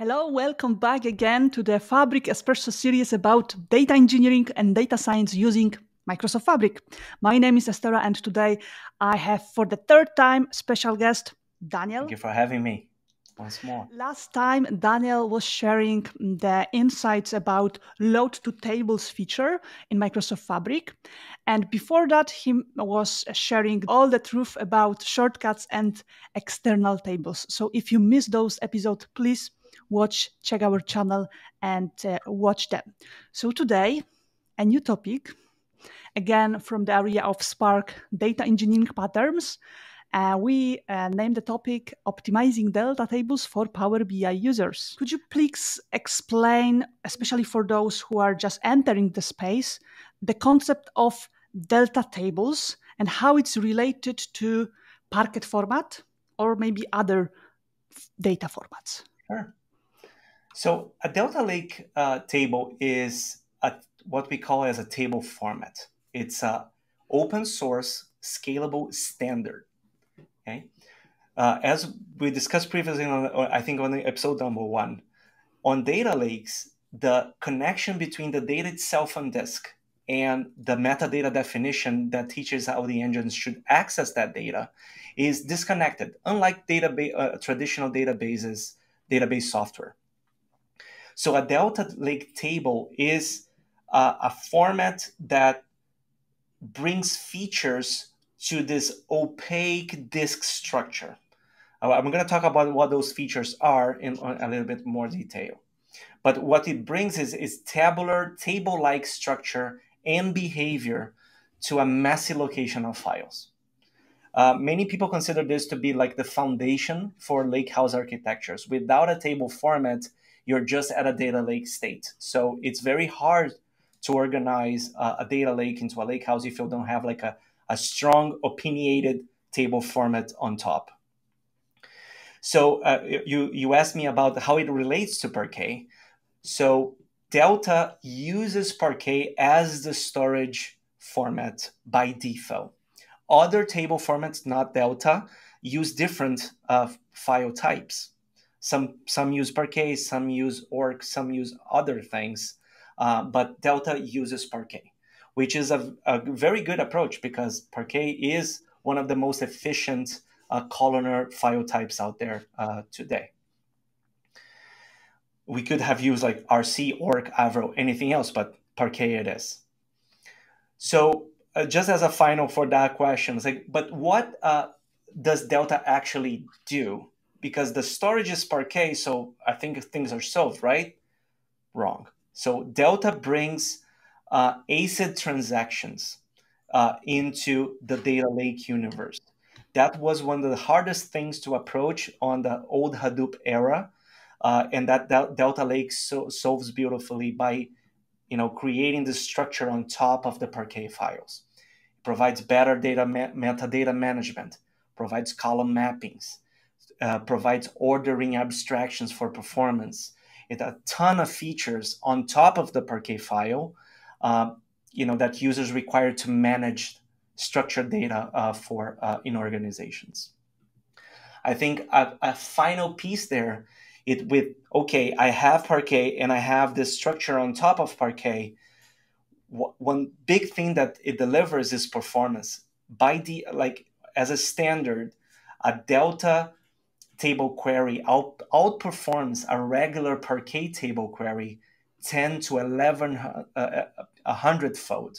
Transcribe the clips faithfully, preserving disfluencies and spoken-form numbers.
Hello, welcome back again to the Fabric Espresso series about data engineering and data science using Microsoft Fabric. My name is Estera, and today I have for the third time special guest, Daniel. Thank you for having me once more. Last time, Daniel was sharing the insights about load to tables feature in Microsoft Fabric. And before that, he was sharing all the truth about shortcuts and external tables. So if you missed those episodes, please watch, check our channel and uh, watch them. So today, a new topic, again, from the area of Spark data engineering patterns. Uh, we uh, named the topic Optimizing Delta Tables for Power B I Users. Could you please explain, especially for those who are just entering the space, the concept of Delta Tables and how it's related to Parquet format or maybe other data formats? Sure. So a Delta Lake uh, table is a, what we call as a table format. It's an open source, scalable standard. Okay, uh, as we discussed previously, on, I think on the episode number one, on data lakes, the connection between the data itself on disk and the metadata definition that teaches how the engines should access that data is disconnected, unlike database, uh, traditional databases, database software. So a Delta Lake table is uh, a format that brings features to this opaque disk structure. I'm going to talk about what those features are in a little bit more detail. But what it brings is, is tabular, table-like structure and behavior to a messy location of files. Uh, many people consider this to be like the foundation for lakehouse architectures. Without a table format, you're just at a data lake state. So it's very hard to organize uh, a data lake into a lakehouse if you don't have like a a strong opinionated table format on top. So uh, you, you asked me about how it relates to Parquet. So Delta uses Parquet as the storage format by default. Other table formats, not Delta, use different uh, file types. Some, some use Parquet, some use Orc, some use other things, uh, but Delta uses Parquet, which is a, a very good approach because Parquet is one of the most efficient uh, columnar file types out there uh, today. We could have used like R C, Orc, Avro, anything else, but Parquet it is. So uh, just as a final for that question, it's like, but what uh, does Delta actually do? Because the storage is Parquet, so I think things are solved, right? Wrong. So Delta brings Uh, ACID transactions uh, into the data lake universe. That was one of the hardest things to approach on the old Hadoop era, uh, and that del Delta Lake so solves beautifully by, you know, creating the structure on top of the Parquet files. It provides better data ma metadata management, provides column mappings, uh, provides ordering abstractions for performance. It a ton of features on top of the Parquet file. Uh, you know, that users require to manage structured data uh, for uh, in organizations. I think a, a final piece there, it with, okay, I have Parquet and I have this structure on top of Parquet. W one big thing that it delivers is performance. By the, like as a standard, a Delta table query out, outperforms a regular Parquet table query ten to eleven uh, a hundredfold.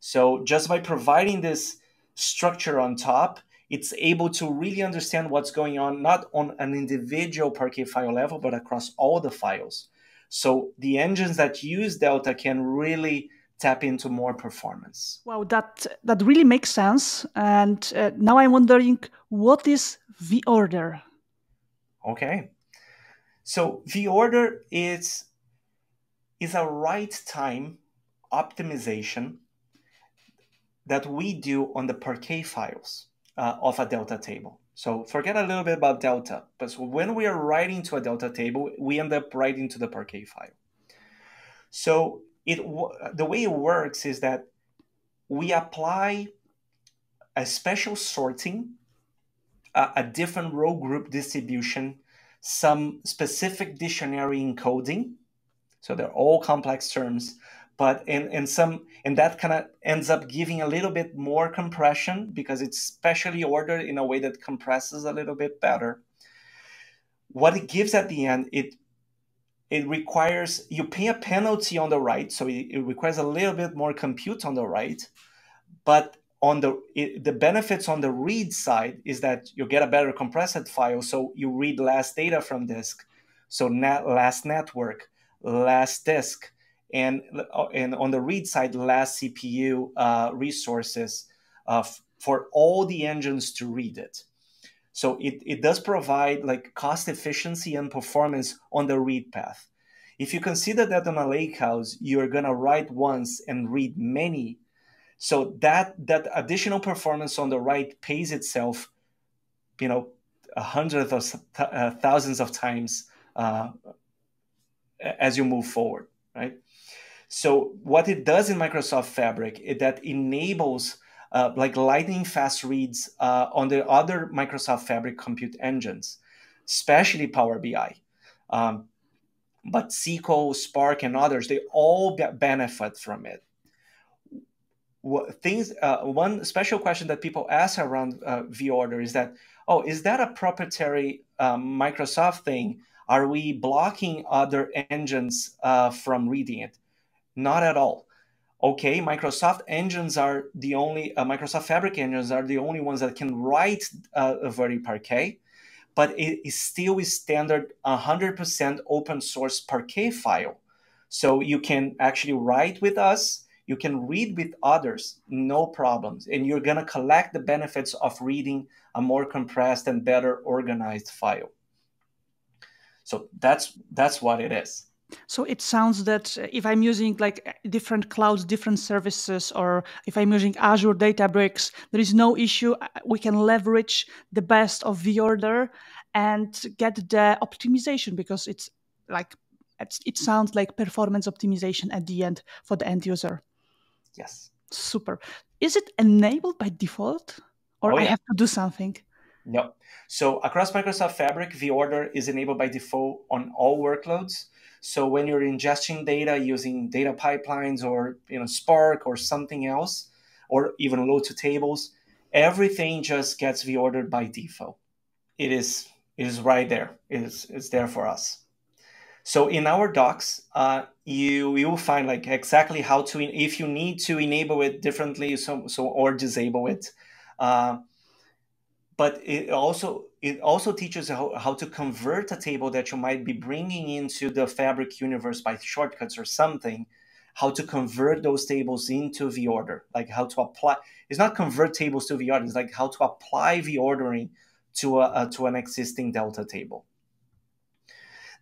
So just by providing this structure on top, it's able to really understand what's going on, not on an individual Parquet file level, but across all the files. So the engines that use Delta can really tap into more performance. Wow, that, that really makes sense. And uh, now I'm wondering, what is V-Order? Okay. So V-Order is is a right time optimization that we do on the Parquet files uh, of a Delta table. So forget a little bit about Delta, but so when we are writing to a Delta table, we end up writing to the Parquet file. So it the way it works is that we apply a special sorting, a, a different row group distribution some specific dictionary encoding. So they're all complex terms, but and and some and that kind of ends up giving a little bit more compression because it's specially ordered in a way that compresses a little bit better. What it gives at the end, it it requires you pay a penalty on the write, so it, it requires a little bit more compute on the write, but on the it, the benefits on the read side is that you get a better compressed file, so you read less data from disk, so net, less network. Less disk, and and on the read side, less C P U uh, resources uh, for all the engines to read it. So it, it does provide like cost efficiency and performance on the read path. If you consider that on a lakehouse, you're gonna write once and read many. So that that additional performance on the write pays itself, you know, a hundred of th uh, thousands of times. Uh, as you move forward, right? So what it does in Microsoft Fabric is that enables uh, like lightning fast reads uh, on the other Microsoft Fabric compute engines, especially Power B I. Um, but S Q L, Spark, and others, they all get benefit from it. What things, uh, one special question that people ask around uh, V-Order is that, oh, is that a proprietary uh, Microsoft thing? Are we blocking other engines uh, from reading it? Not at all. Okay, Microsoft engines are the only, uh, Microsoft Fabric engines are the only ones that can write uh, very Parquet, but it is still a standard one hundred percent open source Parquet file. So you can actually write with us, you can read with others, no problems. And you're gonna collect the benefits of reading a more compressed and better organized file. So that's that's what it is. So it sounds that if I'm using like different clouds, different services, or if I'm using Azure Databricks, there is no issue. We can leverage the best of V-Order and get the optimization because it's like it's, it sounds like performance optimization at the end for the end user. Yes. Super. Is it enabled by default, or oh, yeah. I have to do something? No. So across Microsoft Fabric, V-Order is enabled by default on all workloads. So when you're ingesting data using data pipelines or you know Spark or something else, or even load to tables, everything just gets V-ordered by default. It is it is right there. It is it's there for us. So in our docs, uh, you you will find like exactly how to if you need to enable it differently, so so or disable it. Uh, But it also it also teaches how, how to convert a table that you might be bringing into the Fabric universe by shortcuts or something, how to convert those tables into V-Order, like how to apply. It's not convert tables to V-Order, it's like how to apply V-Ordering to, a, a, to an existing Delta table.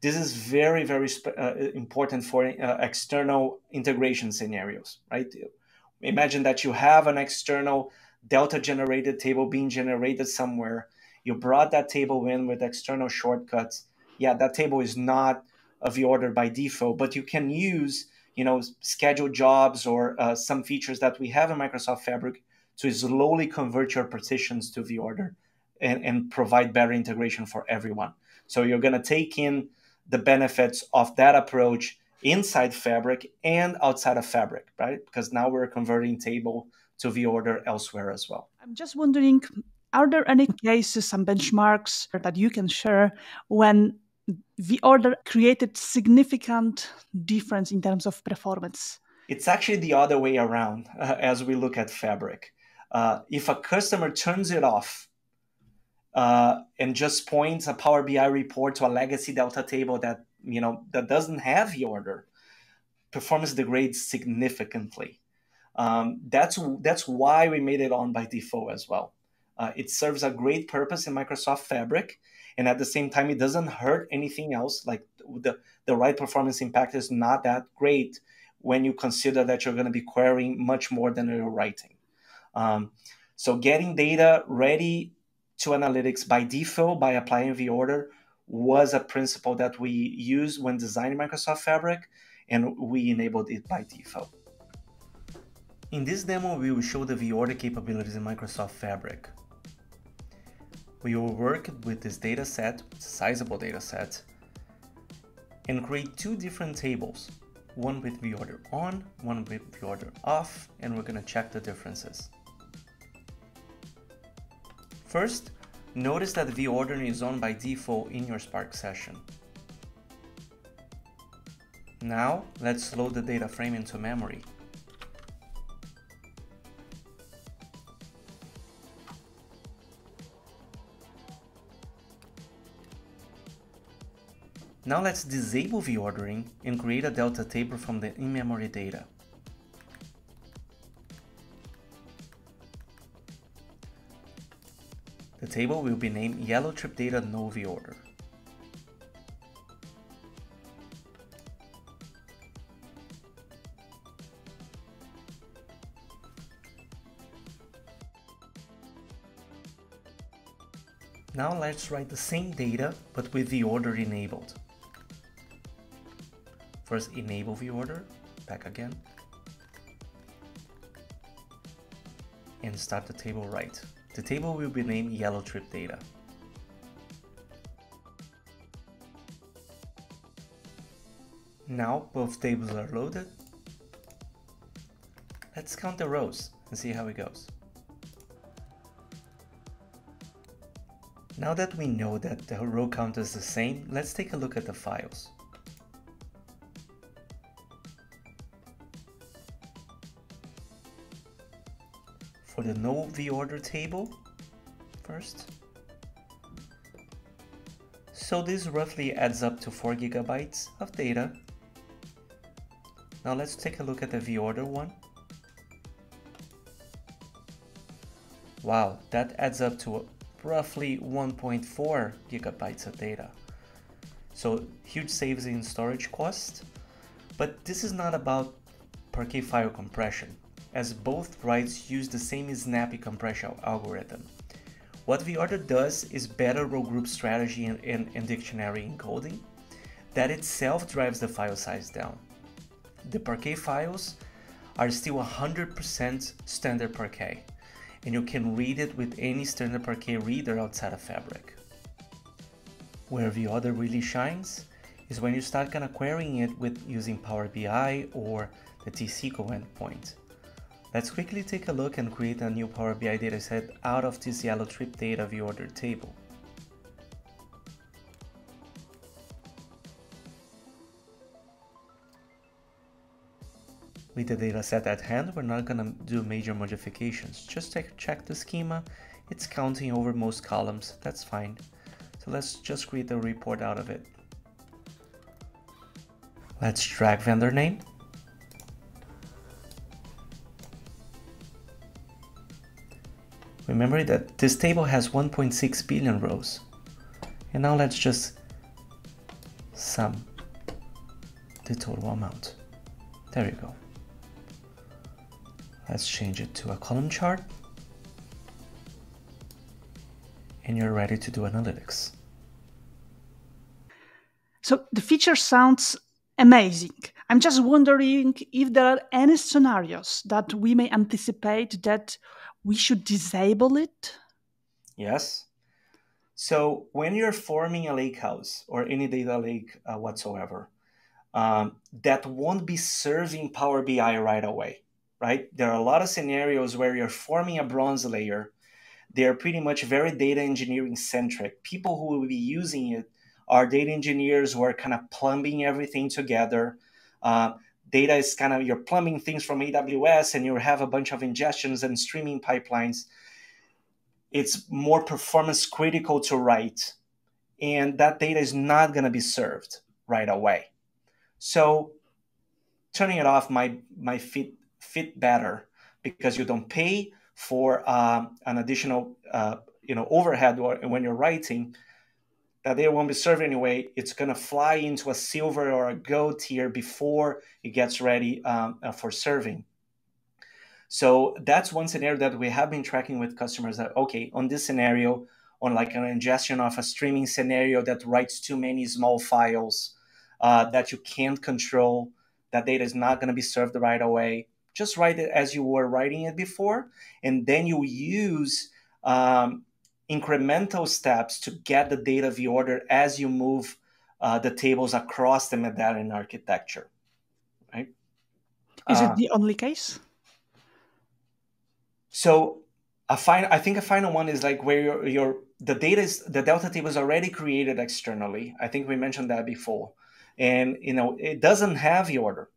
This is very, very uh, important for uh, external integration scenarios, right? Imagine that you have an external Delta generated table being generated somewhere. You brought that table in with external shortcuts. Yeah, that table is not V-ordered by default, but you can use, you know, scheduled jobs or uh, some features that we have in Microsoft Fabric to slowly convert your partitions to V-order and, and provide better integration for everyone. So you're going to take in the benefits of that approach inside Fabric and outside of Fabric, right? Because now we're converting table to V-Order elsewhere as well. I'm just wondering, are there any cases, some benchmarks that you can share when V-Order created significant difference in terms of performance? It's actually the other way around uh, as we look at Fabric. Uh, if a customer turns it off uh, and just points a Power B I report to a legacy Delta table that, you know, that doesn't have V-Order, performance degrades significantly. Um, that's that's why we made it on by default as well. Uh, it serves a great purpose in Microsoft Fabric, and at the same time, it doesn't hurt anything else. Like the the right performance impact is not that great when you consider that you're going to be querying much more than you're writing. Um, so getting data ready to analytics by default by applying V-Order was a principle that we used when designing Microsoft Fabric, and we enabled it by default. In this demo, we will show the V-Order capabilities in Microsoft Fabric. we will work with this data set, sizable data set, and create two different tables, one with V-Order on, one with V-Order off, and we're going to check the differences. First, notice that V-Order is on by default in your Spark session. Now, let's load the data frame into memory. Now let's disable V-ordering and create a Delta table from the in-memory data. The table will be named Yellow Trip Data No V-Order. Now let's write the same data but with V-order enabled. First, enable V-Order, back again, and start the table right. The table will be named Yellow Trip Data. Now both tables are loaded. Let's count the rows and see how it goes. Now that we know that the row count is the same, let's take a look at the files. For the no V-order table first. So this roughly adds up to four gigabytes of data. Now let's take a look at the V-order one. Wow, that adds up to roughly one point four gigabytes of data. So huge savings in storage cost, but this is not about Parquet file compression, as both writes use the same snappy compression algorithm. What V-Order does is better row group strategy and, and, and dictionary encoding that itself drives the file size down. The Parquet files are still one hundred percent standard Parquet, and you can read it with any standard Parquet reader outside of Fabric. Where V-Order really shines is when you start kind of querying it with using Power B I or the T S Q L endpoint. Let's quickly take a look and create a new Power B I dataset out of this Yellow Trip Data V-Order table. With the dataset at hand, we're not going to do major modifications. Just check the schema. It's counting over most columns. That's fine. So let's just create a report out of it. Let's drag vendor name. Remember that this table has one point six billion rows. And now let's just sum the total amount. There you go. Let's change it to a column chart. And you're ready to do analytics. So the feature sounds amazing. I'm just wondering if there are any scenarios that we may anticipate that we should disable it? Yes. So when you're forming a lakehouse or any data lake uh, whatsoever, um, that won't be serving Power B I right away, right? There are a lot of scenarios where you're forming a bronze layer. They're pretty much very data engineering centric. People who will be using it are data engineers who are kind of plumbing everything together. Uh, Data is kind of, you're plumbing things from A W S and you have a bunch of ingestions and streaming pipelines. It's more performance critical to write, and that data is not going to be served right away. So turning it off might, might fit, fit better, because you don't pay for um, an additional uh, you know, overhead or, when you're writing. That data won't be served anyway. It's going to fly into a silver or a gold tier before it gets ready um, for serving. So that's one scenario that we have been tracking with customers, that, okay, on this scenario, on like an ingestion of a streaming scenario that writes too many small files uh, that you can't control, that data is not going to be served right away. Just write it as you were writing it before, and then you use um, incremental steps to get the data V-order as you move uh, the tables across the Medallion architecture, right? Is uh, it the only case? So a final, I think a final one is like where your, your the data is, the Delta table is already created externally. I think we mentioned that before. And, you know, it doesn't have V-order,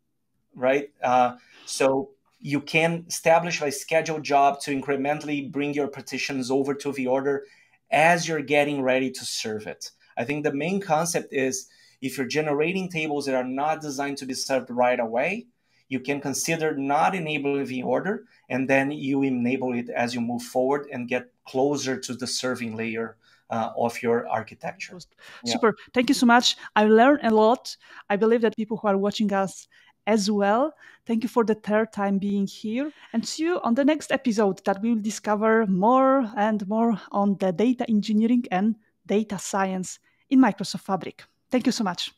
right? Uh, so you can establish a scheduled job to incrementally bring your partitions over to V-order as you're getting ready to serve it. I think the main concept is if you're generating tables that are not designed to be served right away, you can consider not enabling V-order, and then you enable it as you move forward and get closer to the serving layer Uh, of your architecture. Super. Yeah. Thank you so much. I learned a lot. I believe that people who are watching us as well. Thank you for the third time being here. And see you on the next episode that we will discover more and more on the data engineering and data science in Microsoft Fabric. Thank you so much.